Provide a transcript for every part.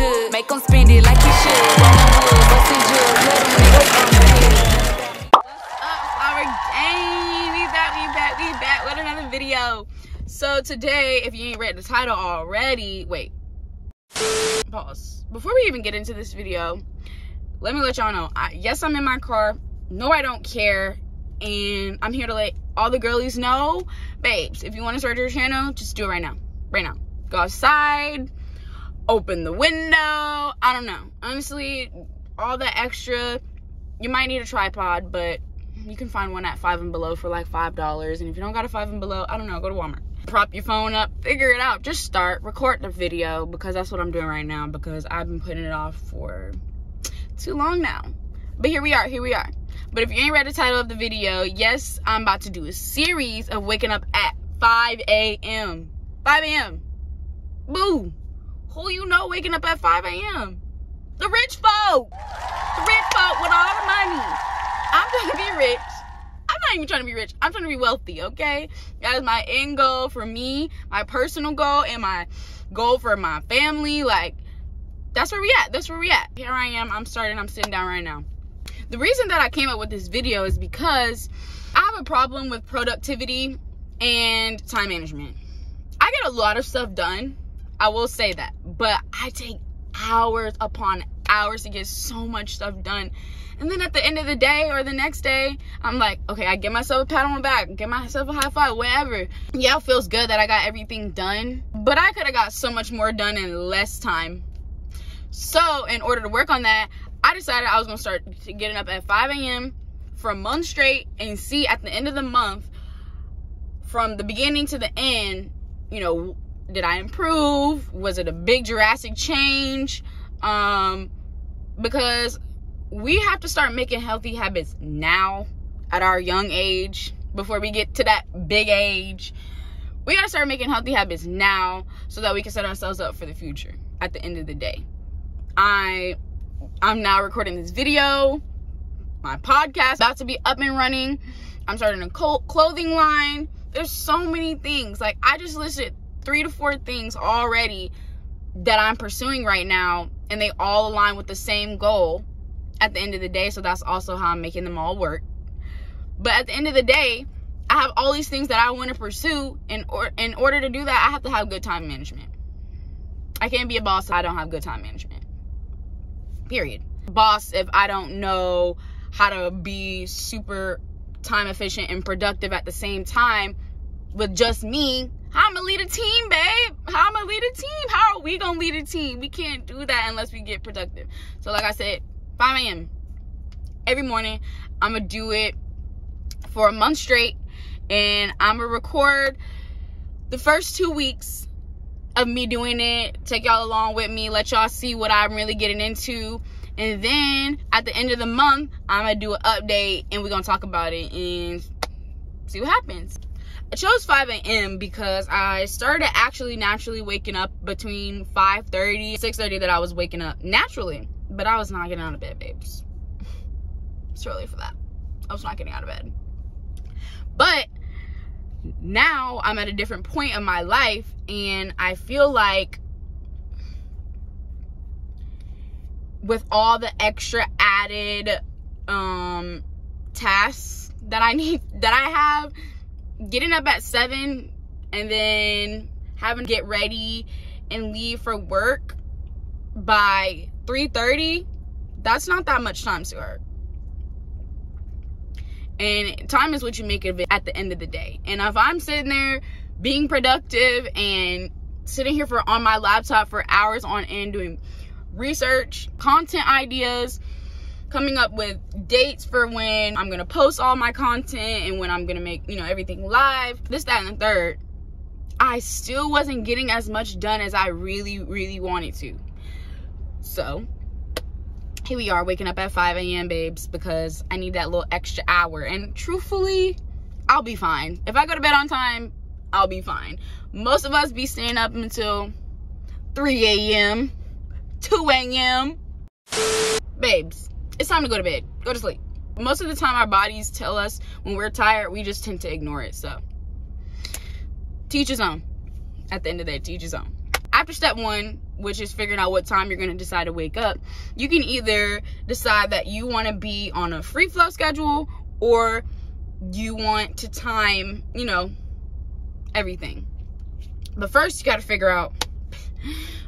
good. Make them spend it like you should. What's up, our gang? We back with another video. So today, if you ain't read the title already, wait. Pause. Before we even get into this video, let me let y'all know. Yes, I'm in my car. No, I don't care. And I'm here to let all the girlies know, babes, if you want to start your channel, just do it right now. Right now. Go outside. Open the window. I don't know. Honestly, all that extra, you might need a tripod, but you can find one at Five and Below for like $5. And if you don't got a Five and Below, I don't know, go to Walmart. Prop your phone up, figure it out. Just start, record the video, because that's what I'm doing right now, because I've been putting it off for too long now. But here we are. But if you ain't read the title of the video, yes, I'm about to do a series of waking up at 5 a.m. 5 a.m. Boo. Who you know waking up at 5 a.m.? The rich folk. The rich folk with all the money. I'm trying to be rich. I'm not even trying to be rich. I'm trying to be wealthy, okay? That is my end goal for me, my personal goal, and my goal for my family. Like, that's where we at. That's where we at. Here I am. I'm sitting down right now. The reason that I came up with this video is because I have a problem with productivity and time management. I get a lot of stuff done, I will say that, but I take hours upon hours to get so much stuff done. And then at the end of the day or the next day, I'm like, okay, I give myself a pat on the back, give myself a high five, whatever. Yeah, it feels good that I got everything done, but I could have got so much more done in less time. So in order to work on that, I decided I was going to start getting up at 5 a.m. for a month straight and see at the end of the month, from the beginning to the end, you know, did I improve? Was it a big drastic change? Because we have to start making healthy habits now at our young age before we get to that big age. We got to start making healthy habits now so that we can set ourselves up for the future at the end of the day. I'm now recording this video. My podcast about to be up and running. I'm starting a clothing line. There's so many things. Like, I just listed 3 to 4 things already that I'm pursuing right now, and they all align with the same goal at the end of the day. So that's also how I'm making them all work. But at the end of the day, I have all these things that I want to pursue, and in order to do that, I have to have good time management. I can't be a boss if I don't have good time management. Period. Boss, if I don't know how to be super time efficient and productive at the same time with just me, how I'm gonna lead a team, babe? How I'm gonna lead a team? How are we gonna lead a team? We can't do that unless we get productive. So like I said, 5 a.m. every morning. I'm gonna do it for a month straight, and I'm gonna record the first 2 weeks of me doing it, take y'all along with me, let y'all see what I'm really getting into. And then at the end of the month, I'm gonna do an update, and we're gonna talk about it and see what happens. I chose 5 a.m. because I started actually naturally waking up between 5:30 and 6:30. That I was waking up naturally, but I was not getting out of bed, babes. It's early for that. I was not getting out of bed. But now I'm at a different point in my life, and I feel like with all the extra added tasks that I have, getting up at 7 and then having to get ready and leave for work by 3:30, that's not that much time, sweetheart. And time is what you make of it at the end of the day. And if I'm sitting there being productive and sitting here on my laptop for hours on end doing research, content ideas, coming up with dates for when I'm going to post all my content and when I'm going to make, you know, everything live, this, that, and the third, I still wasn't getting as much done as I really, really wanted to. So here we are, waking up at 5 a.m., babes, because I need that little extra hour. And truthfully, I'll be fine. If I go to bed on time, I'll be fine. Most of us be staying up until 3 a.m., 2 a.m. Babes, it's time to go to bed. Go to sleep. Most of the time, our bodies tell us when we're tired, we just tend to ignore it. So, to each his own. At the end of the day, to each his own. after step one, which is figuring out what time you're going to decide to wake up, you can either decide that you want to be on a free flow schedule, or you want to time, you know, everything. But first, you got to figure out,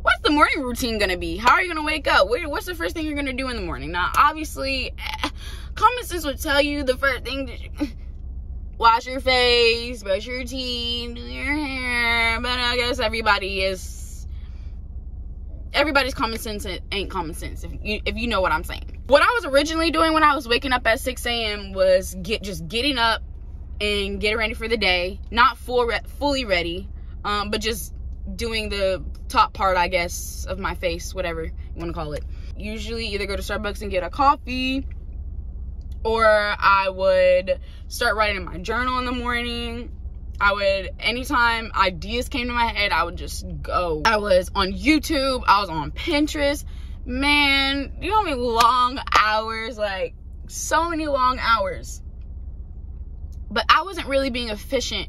what's the morning routine going to be? How are you going to wake up? What's the first thing you're going to do in the morning? Now, obviously, common sense would tell you the first thing that you... wash your face, brush your teeth, do your hair. But I guess everybody's common sense ain't common sense, if you know what I'm saying. What I was originally doing when I was waking up at 6 a.m. was just getting up and getting ready for the day. Not fully ready, but just doing the top part, I guess, of my face, whatever you want to call it. Usually either go to Starbucks and get a coffee, or I would start writing in my journal in the morning. Anytime ideas came to my head, I would just go. I was on YouTube, I was on Pinterest. Man, you know how many long hours, like so many long hours. But I wasn't really being efficient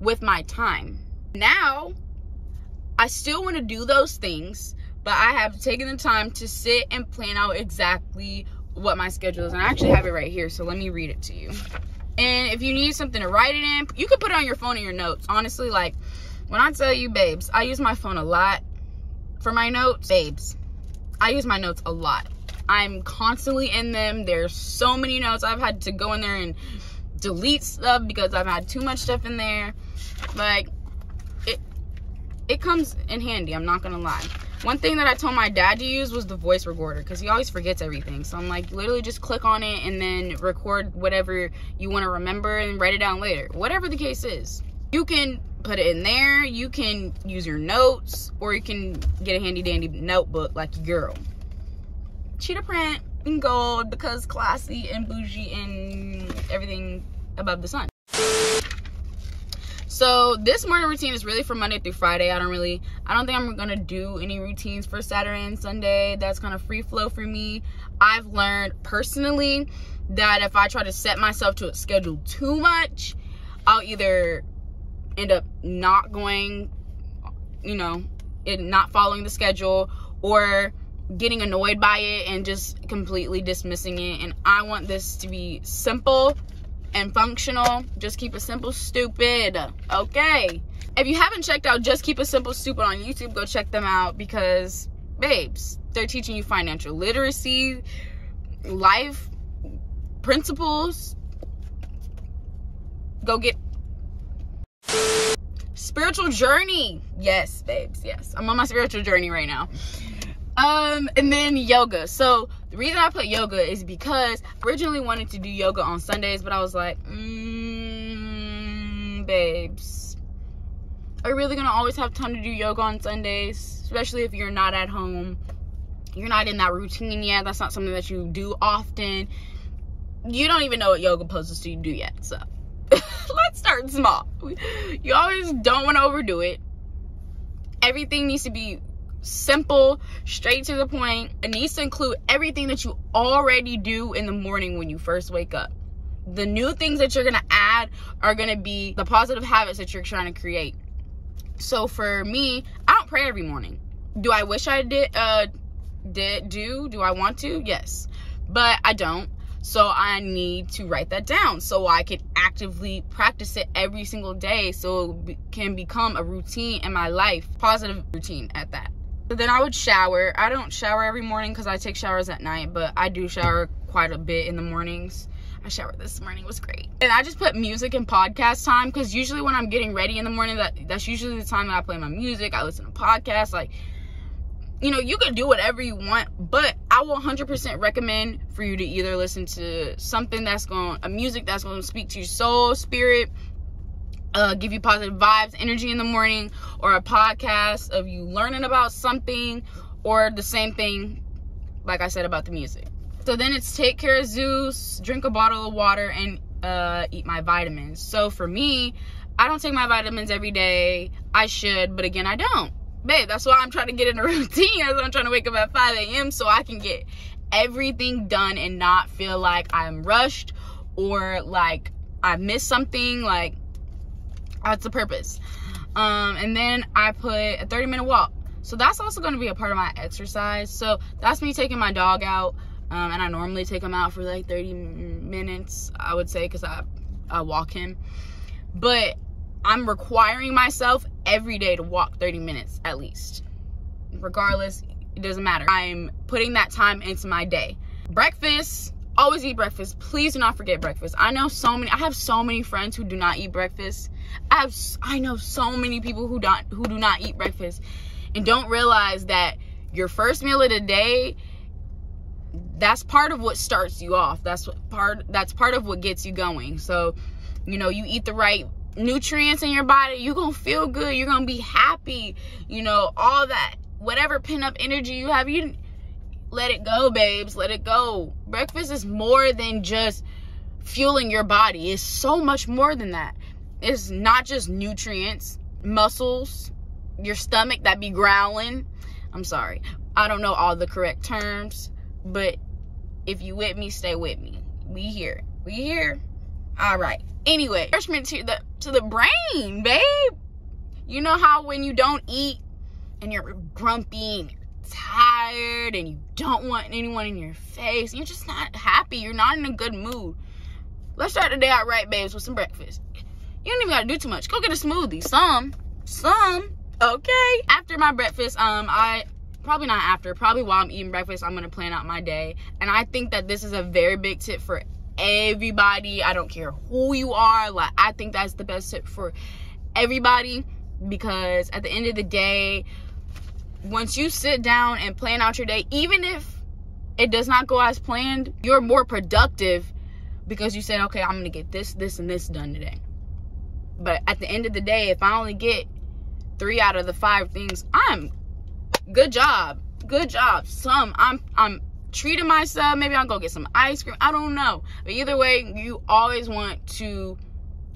with my time. Now, I still want to do those things, but I have taken the time to sit and plan out exactly what my schedule is. And I actually have it right here, so let me read it to you. And if you need something to write it in, you can put it on your phone in your notes. Honestly, like, when I tell you, babes, I use my phone a lot for my notes. Babes, I use my notes a lot. I'm constantly in them. There's so many notes. I've had to go in there and delete stuff because I've had too much stuff in there. Like, it comes in handy, I'm not gonna lie. One thing that I told my dad to use was the voice recorder, because he always forgets everything. So I'm like, literally just click on it and then record whatever you want to remember and write it down later. Whatever the case is, you can put it in there. You can use your notes, or you can get a handy dandy notebook like your girl. Cheetah print and gold, because classy and bougie and everything above the sun. So this morning routine is really for Monday through Friday. I don't think I'm gonna do any routines for Saturday and Sunday. That's kind of free flow for me. I've learned personally that if I try to set myself to a schedule too much, I'll either end up not going, you know, and not following the schedule, or getting annoyed by it and just completely dismissing it. And I want this to be simple and functional. Just keep it simple, stupid. Okay, if you haven't checked out Just Keep It Simple Stupid on YouTube, go check them out, because babes, they're teaching you financial literacy, life principles, go get spiritual journey. Yes, babes, yes, I'm on my spiritual journey right now. And then yoga. So the reason I put yoga is because I originally wanted to do yoga on Sundays, but I was like, babes, are you really gonna always have time to do yoga on Sundays? Especially if you're not at home, you're not in that routine yet, that's not something that you do often, you don't even know what yoga poses do you do yet. So let's start small. You always don't want to overdo it. Everything needs to be simple, straight to the point. It needs to include everything that you already do in the morning when you first wake up. The new things that you're gonna add are gonna be the positive habits that you're trying to create. So for me, I don't pray every morning. Do I wish I did? Do I want to? Yes, but I don't. So I need to write that down so I can actively practice it every single day, so it can become a routine in my life, positive routine at that. So then I would shower. I don't shower every morning because I take showers at night, but I do shower quite a bit in the mornings. I showered this morning, it was great. And I just put music and podcast time, because usually when I'm getting ready in the morning, that's usually the time that I play my music, I listen to podcasts. Like, you know, you can do whatever you want, but I will 100% recommend for you to either listen to something that's going, a music that's going to speak to your soul, spirit, give you positive vibes, energy in the morning, or a podcast of you learning about something, or the same thing like I said about the music. So then it's take care of Zeus, drink a bottle of water, and eat my vitamins. So for me, I don't take my vitamins every day. I should, but again, I don't. Babe, that's why I'm trying to get in a routine. That's why I'm trying to wake up at 5 a.m. so I can get everything done and not feel like I'm rushed or like I missed something. Like, that's the purpose. And then I put a 30-minute walk. So that's also going to be a part of my exercise. So that's me taking my dog out, and I normally take him out for like 30 minutes, I would say, because I walk him. But I'm requiring myself every day to walk 30 minutes at least. Regardless, it doesn't matter. I'm putting that time into my day. Breakfast, always eat breakfast. Please do not forget breakfast. I know I have so many friends who do not eat breakfast. I know so many people who do not eat breakfast and don't realize that your first meal of the day, that's part of what starts you off. That's part of what gets you going. So, you know, you eat the right nutrients in your body, you're gonna feel good, you're gonna be happy, you know, all that, whatever pent-up energy you have, you let it go, babes, let it go. Breakfast is more than just fueling your body. It's so much more than that. It's not just nutrients, muscles, your stomach that be growling. I'm sorry, I don't know all the correct terms, but if you with me, stay with me. We here. All right. Anyway, nourishment to the brain, babe. You know how when you don't eat and you're grumpy and you're tired and you don't want anyone in your face, you're just not happy, you're not in a good mood. Let's start the day out right, babes, with some breakfast. You don't even gotta do too much. Go get a smoothie. Some. Okay. After my breakfast, probably while I'm eating breakfast, I'm gonna plan out my day. And I think that this is a very big tip for everybody. I don't care who you are, like, I think that's the best tip for everybody, because at the end of the day, once you sit down and plan out your day, even if it does not go as planned, you're more productive because you said, okay, I'm gonna get this and this done today. But at the end of the day, if I only get 3 out of the 5 things, I'm good job. I'm treating myself. Maybe I'll go get some ice cream, I don't know, but either way, you always want to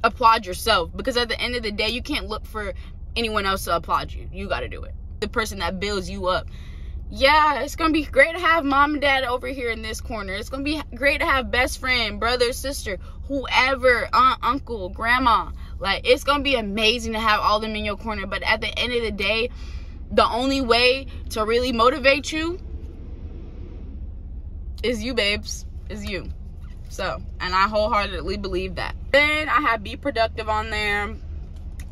applaud yourself, because at the end of the day, you can't look for anyone else to applaud you. You got to do it. The person that builds you up. Yeah, it's gonna be great to have mom and dad over here in this corner. It's gonna be great to have best friend, brother, sister, whoever, aunt, uncle, grandma. Like, it's gonna be amazing to have all them in your corner. But at the end of the day, the only way to really motivate you is you, babes, is you. So, and I wholeheartedly believe that. Then I have be productive on there.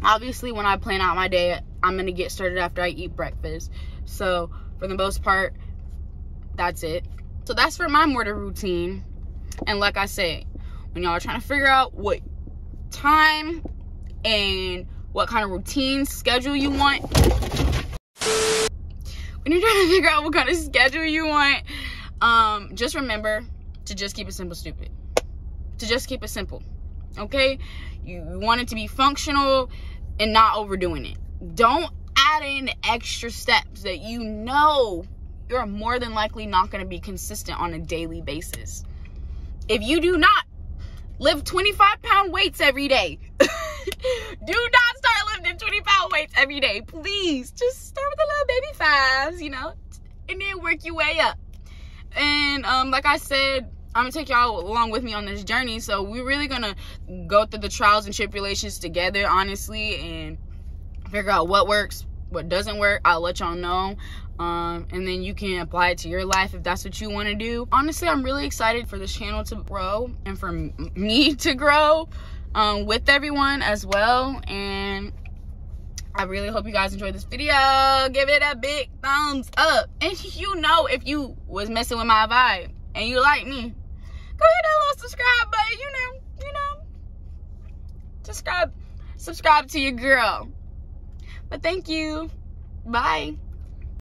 Obviously, when I plan out my day, I'm gonna get started after I eat breakfast. So for the most part, that's it. So that's for my morning routine. And like I said, when y'all are trying to figure out what time and what kind of routine schedule you want, just remember to just keep it simple, stupid. To just keep it simple, okay? You want it to be functional and not overdoing it. Don't add in extra steps that you know you're more than likely not going to be consistent on a daily basis. If you do not lift 25-pound weights every day, do not start lifting 20-pound weights every day. Please, just start with the little baby fives, you know, and then work your way up. And like I said, I'm gonna take y'all along with me on this journey. So we're really gonna go through the trials and tribulations together, honestly, and figure out what works, what doesn't work. I'll let y'all know, and then you can apply it to your life if that's what you want to do. Honestly, I'm really excited for this channel to grow and for me to grow with everyone as well. And I really hope you guys enjoyed this video. Give it a big thumbs up. And you know, if you was messing with my vibe and you like me, go hit that little subscribe button. You know, subscribe to your girl. But thank you. Bye.